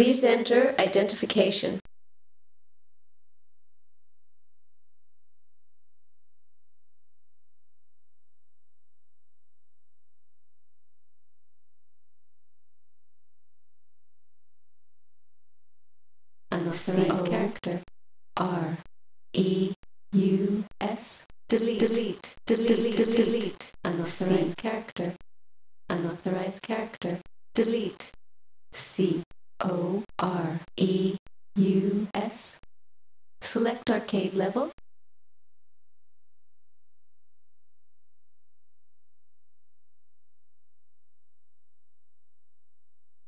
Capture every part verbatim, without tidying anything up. Please enter identification. Unauthorized character. R. E. U. S. Delete. Delete. Delete. Delete. Delete. Unauthorized character. Unauthorized character. Delete. C. O. R. E. U. S. Select arcade level.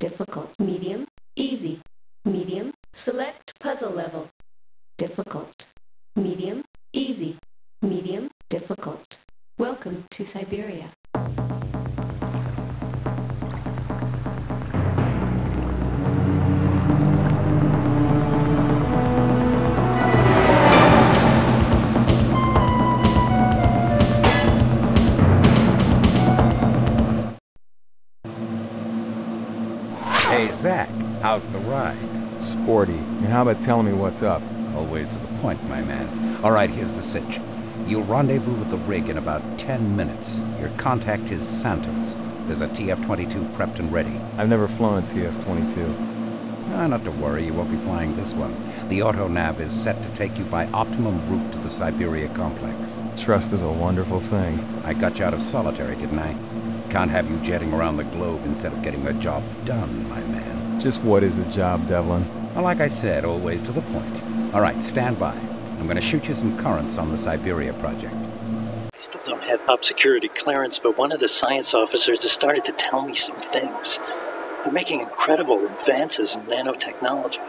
Difficult. Medium. Easy. Medium. Select puzzle level. Difficult. Medium. Easy. Medium. Difficult. Welcome to Cyberia. Hey, Zak, how's the ride? Sporty. And how about telling me what's up? Always to the point, my man. All right, here's the cinch. You'll rendezvous with the rig in about ten minutes. Your contact is Santos. There's a T F twenty-two prepped and ready. I've never flown a T F twenty-two. Ah, not to worry, you won't be flying this one. The autonav is set to take you by optimum route to the Cyberia complex. Trust is a wonderful thing. I got you out of solitary, didn't I? Can't have you jetting around the globe instead of getting the job done, my man. Just what is the job, Devlin? Well, like I said, always to the point. All right, stand by. I'm going to shoot you some currents on the Cyberia project. I still don't have top security clearance, but one of the science officers has started to tell me some things. They're making incredible advances in nanotechnology.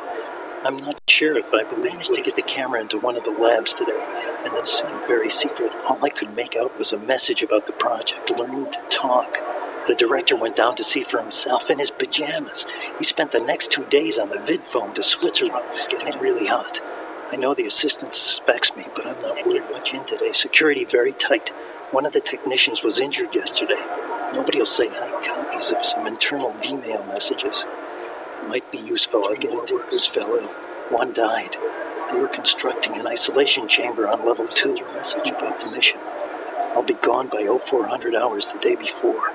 I'm not sure if I managed to get the camera into one of the labs today, and that's very secret. All I could make out was a message about the project. Learn to talk. The director went down to see for himself in his pajamas. He spent the next two days on the vidphone to Switzerland. It's getting really hot. I know the assistant suspects me, but I'm not really much in today. Security very tight. One of the technicians was injured yesterday. Nobody will say high copies of some internal V mail messages. It might be useful. I'll get into this fellow. One died. They were constructing an isolation chamber on level two. A message about the mission. I'll be gone by oh four hundred hours the day before.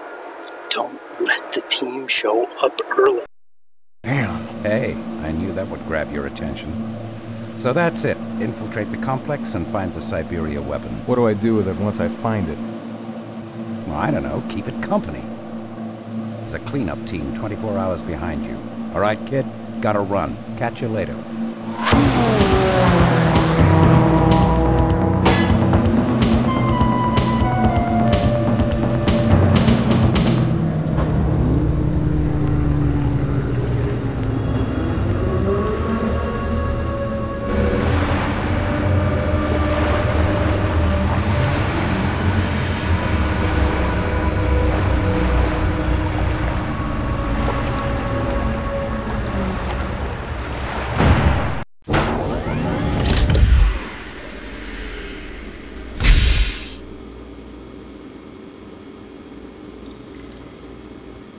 Don't let the team show up early. Damn. Hey, I knew that would grab your attention. So that's it. Infiltrate the complex and find the Cyberia weapon. What do I do with it once I find it? Well, I don't know. Keep it company. There's a cleanup team twenty-four hours behind you. All right, kid? Gotta run. Catch you later.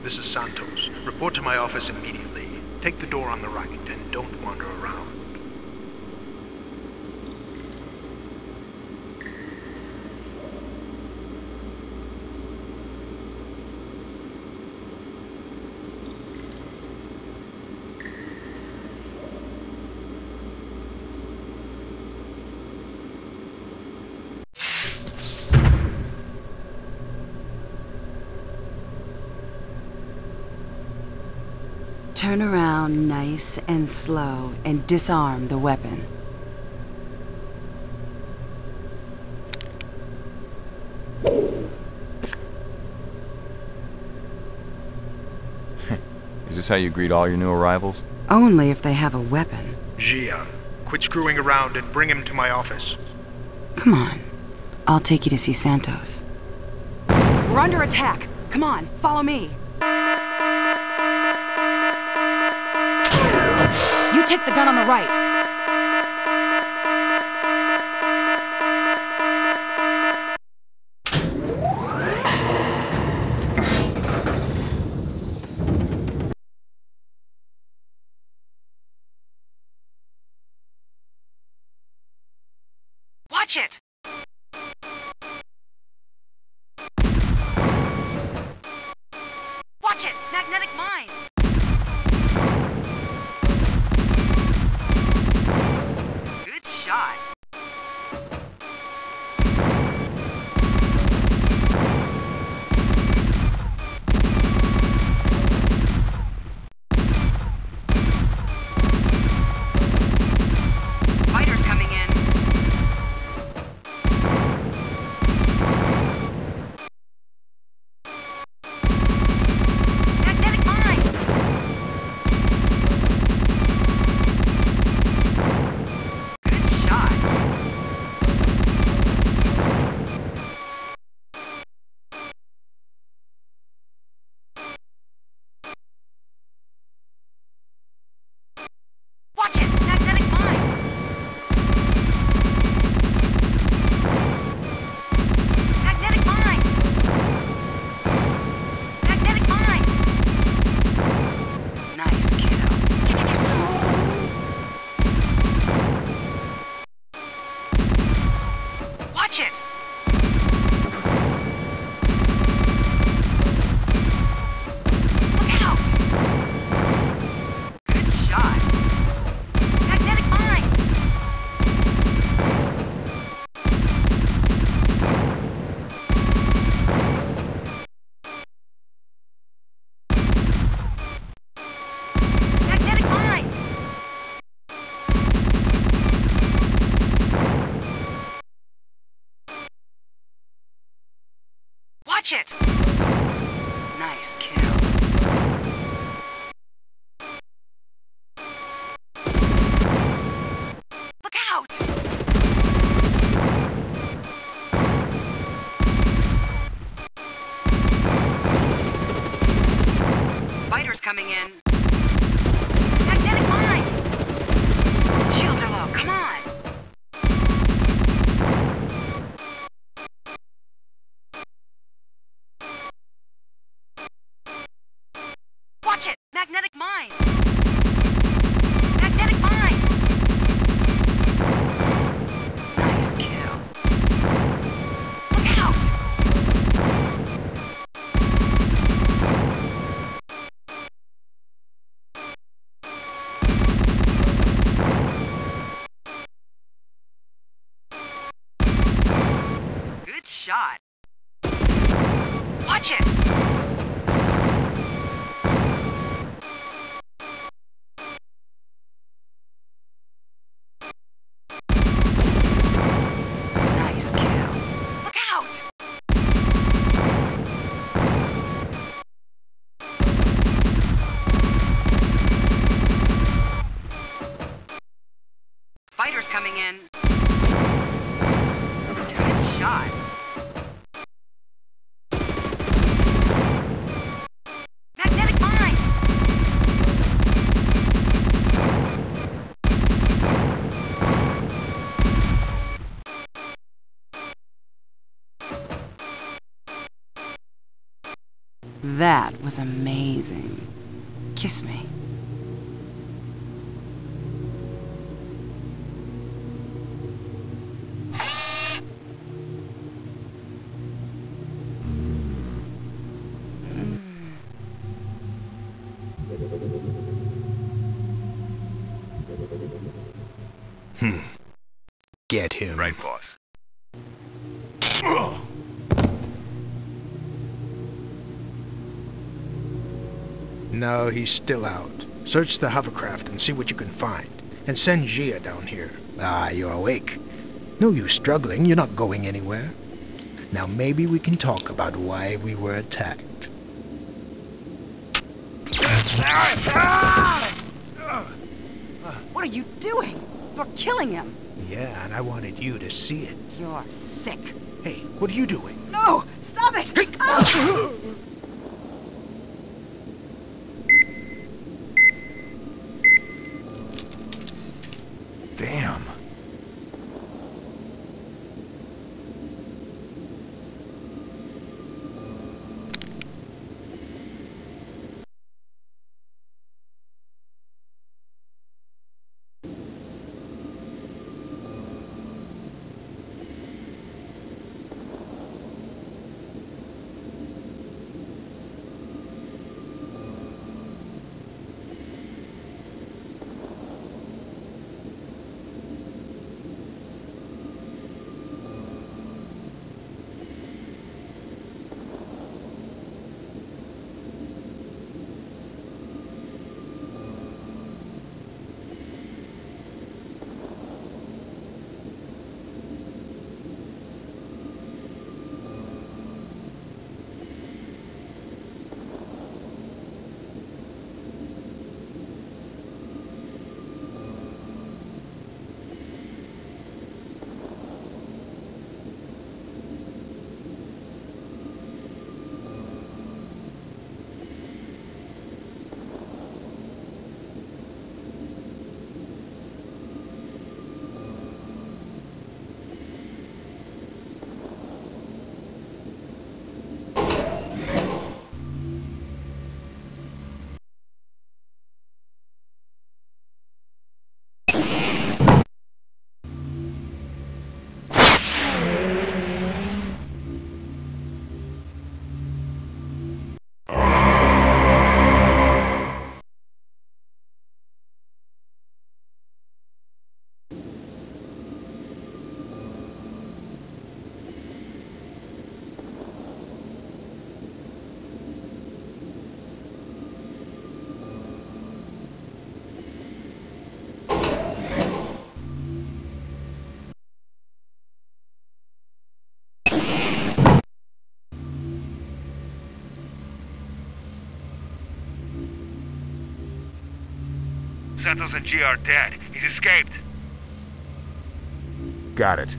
This is Santos. Report to my office immediately. Take the door on the right and don't wander around. Turn around nice and slow and disarm the weapon. Is this how you greet all your new arrivals? Only if they have a weapon. Gia, quit screwing around and bring him to my office. Come on. I'll take you to see Santos. We're under attack. Come on, follow me. You take the gun on the right. Catch it! Watch it! Magnetic mine! Good shot! It. Nice kill. Look out! Fighters coming in. Magnetic mine! Shields are low, come on! Magnetic mine! Magnetic mine! Nice kill. Look out! Good shot. Watch it! Fighters coming in. Good shot. Magnetic mine. That was amazing. Kiss me. Hmm. Get him. Right, boss. Ugh. No, he's still out. Search the hovercraft and see what you can find. And send Gia down here. Ah, you're awake. No use struggling, you're not going anywhere. Now maybe we can talk about why we were attacked. What are you doing? You're killing him! Yeah, and I wanted you to see it. You're sick. Hey, what are you doing? No! Stop it! Hey. Oh. Damn. Santos and Gia are dead. He's escaped. Got it.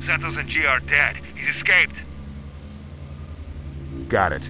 Santos and G are dead. He's escaped. Got it.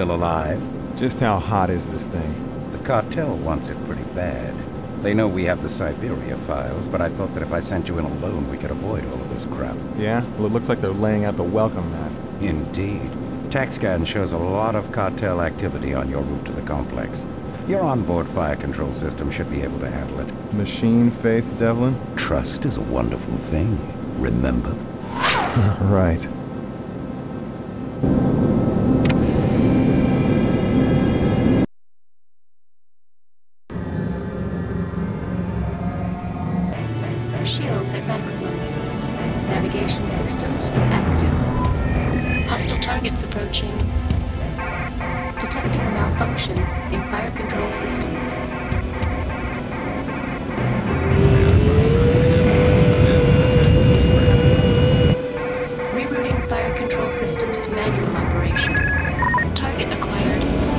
still alive. Just how hot is this thing? The cartel wants it pretty bad. They know we have the Cyberia files, but I thought that if I sent you in alone, we could avoid all of this crap. Yeah? Well, it looks like they're laying out the welcome mat. Indeed. Techscan shows a lot of cartel activity on your route to the complex. Your onboard fire control system should be able to handle it. Machine faith, Devlin? Trust is a wonderful thing. Remember? Right. Shields at maximum. Navigation systems active. Hostile targets approaching. Detecting a malfunction in fire control systems. Rerouting fire control systems to manual operation. Target acquired.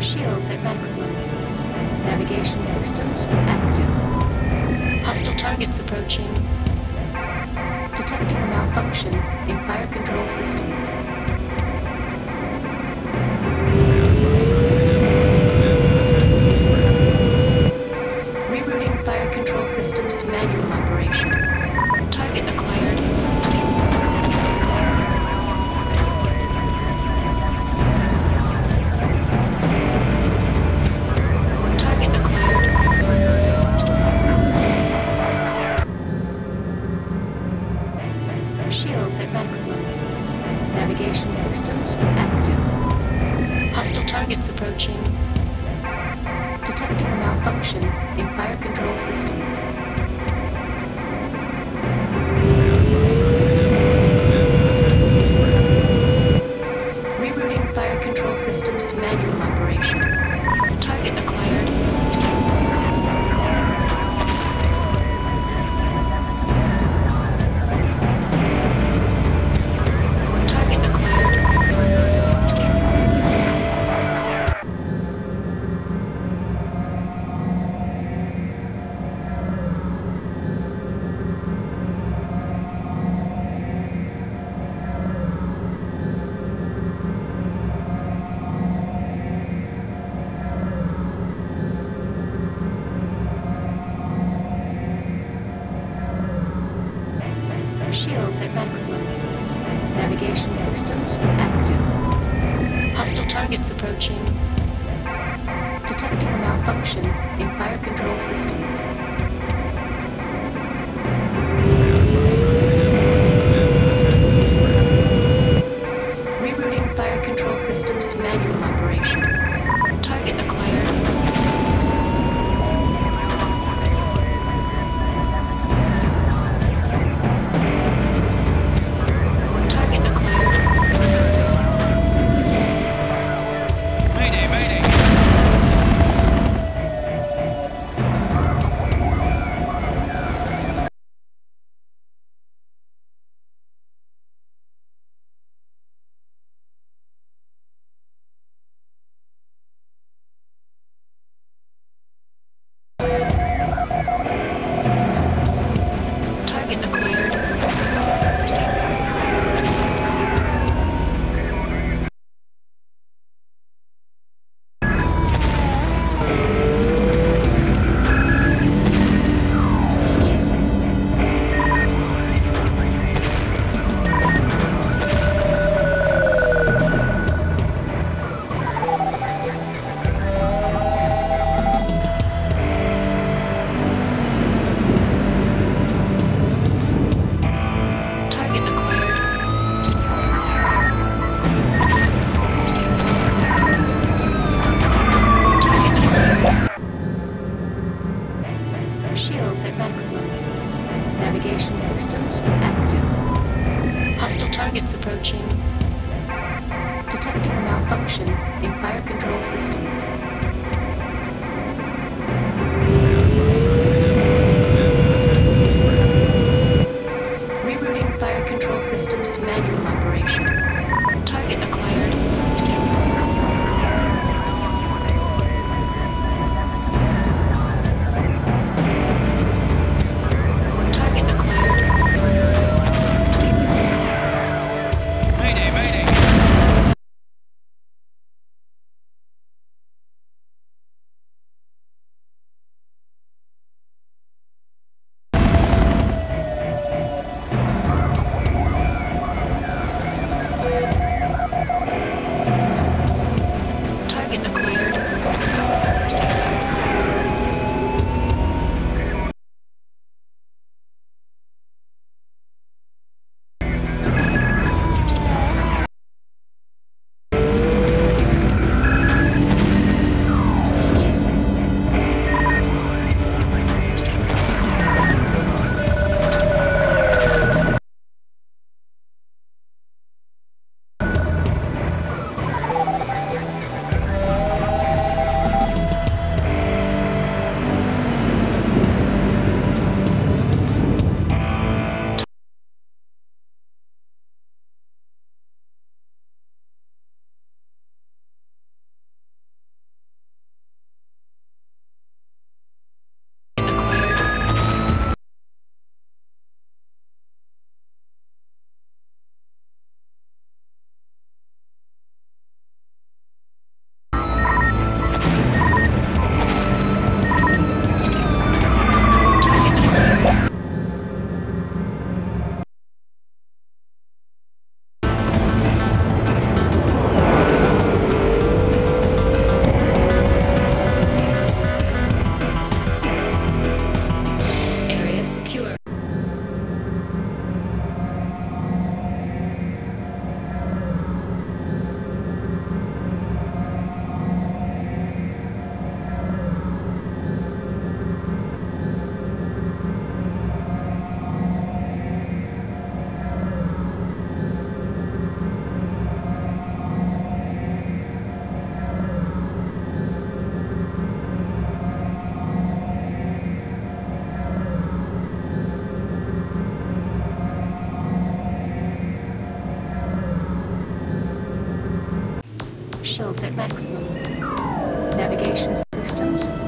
Shields at maximum. Navigation systems active. Hostile targets approaching. Detecting a malfunction in fire control systems. Rerouting fire control systems to manual operation. Target acquired. Shields at maximum. Navigation systems active. Hostile targets approaching. Detecting a malfunction in fire control systems. Rerouting fire control systems to manual operation. Target acquired. Shields at maximum. Navigation systems active. Hostile targets approaching. Detecting a malfunction in fire control systems. Rerouting fire control systems to manual operation. Target acquired. malfunction in fire control systems. Rerouting fire control systems to manual operation. Target acquired. Shields at maximum. Navigation systems.